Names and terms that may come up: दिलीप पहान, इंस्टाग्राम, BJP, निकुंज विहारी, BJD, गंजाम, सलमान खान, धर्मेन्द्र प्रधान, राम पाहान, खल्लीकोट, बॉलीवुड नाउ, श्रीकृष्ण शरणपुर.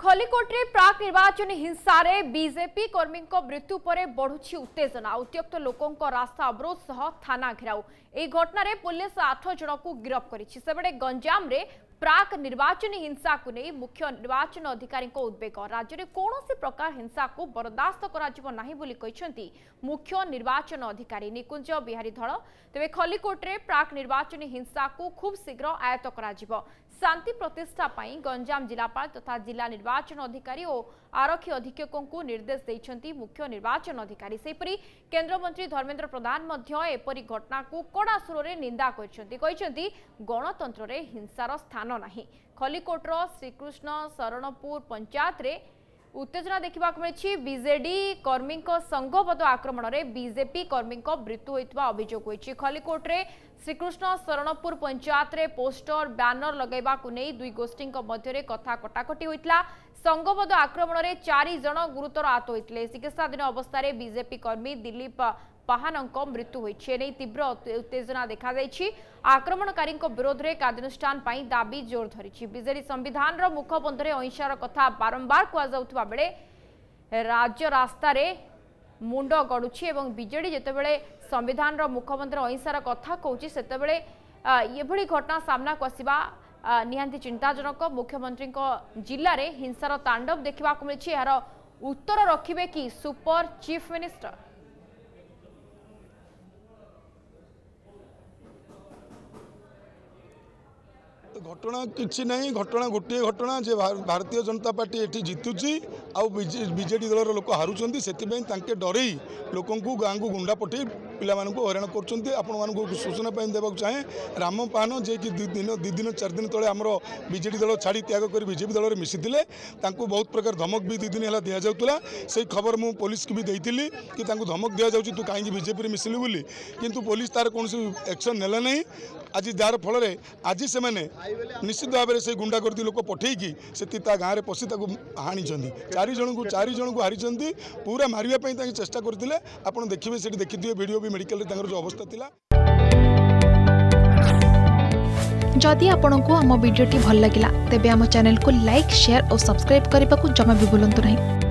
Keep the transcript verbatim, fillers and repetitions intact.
खल्लीकोट रे प्राक निर्वाचन हिंसा रे बीजेपी कर्मी मृत्यु पर बढ़ुची उत्तेजना उत्त्यक्त लोकों रास्ता अवरोध सह थाना घेराव ए घटना रे पुलिस आठ जन को गिरफ्त करिछि। सेबडे गंजाम रे प्राक निर्वाचन हिंसा को नहीं मुख्य निर्वाचन अधिकारी उद्वेग राज्य में कौन से प्रकार हिंसा को बर्दास्त करें मुख्य निर्वाचन अधिकारी निकुंज विहारी धड़ तेरे खल्लीकोट रे प्राक निर्वाचन हिंसा को खूब शीघ्र आयत्त कर शांति प्रतिष्ठा पाई गंजाम जिलापाल तथा तो जिला निर्वाचन अधिकारी और आरक्षी अधीक्षकों को निर्देश देइछंती मुख्य निर्वाचन अधिकारी। सेपरी केंद्र मंत्री धर्मेन्द्र प्रधान एपरी घटना को कड़ा सुर में निंदा करछंती। गणतंत्र रे हिंसार स्थान नहीं। खल्लीकोट श्रीकृष्ण शरणपुर पंचायत रे उत्तेजना देखा मिली। बीजेडी कर्मी संघबद्ध आक्रमण में बीजेपी कर्मी मृत्यु होता अभियोग होती। खल्लीकोट श्रीकृष्ण शरणपुर पंचायत रे पोस्टर बैनर लगेवा नहीं दुई गोष्ठी मध्य कथा कटाकटी होता। संघबद्ध आक्रमण में चार जन गुरुतर आहत होते। चिकित्साधीन अवस्था रे बीजेपी कर्मी दिलीप पहानक मृत्यु होने तीव्र उत्तेजना देखा ଯାଇଛି। आक्रमणकारी विरोध में कार्यानुष्ठान दाबी जोर धरी। बीजेडी संविधान मुखबंधे अहिंसार कथा बारंबार कहुवा बेले राज्य रास्तार मुंड गड़ुची। बीजेडी जितेबाला संविधान मुखबंधे अहिंसार कथा कहूँ सेतबे ये घटना सामना को आसवा निहांती चिंताजनक। मुख्यमंत्री जिले में हिंसार तांडव देखा मिली। यार उत्तर रखिबे कि सुपर चीफ मिनिस्टर। घटना किसी ना घटना गोटे घटना जे भारतीय जनता पार्टी ये जितुची बीजेडी दल लोक हारूँ से डर लोक गाँव को गुंडा पटे पिला हईराण कर सूचना देवाक चाहे राम पाहान जे कि दिन दु दिन चार दिन तेज आम बीजेडी दल छाड़ी त्याग कर बीजेपी दल में मिशी थे। बहुत प्रकार धमक भी दु दिन है दि जाऊला से खबर मुझ पुलिस को भी देती कि धमक दि जाऊँ तू कहीं बीजेपी मिसिलु बोली कितु पुलिस तार कौन एक्शन नेला नहीं। आज जार फल आज से निश्चित भाव में से गुंडागर्दी लोक पठेकि से गाँव में पशि हाणी चार जन को चार जन को हारी पूरा मारे चेष्टा करते आपड़ देखिए से देखिए भिडियो भी मेडिकल जो अवस्था थिला। जदि आपण को आम भिडियो भल लगा तेब चैनल को लाइक शेयर और सब्सक्राइब करने को जमा भी भूलु नहीं।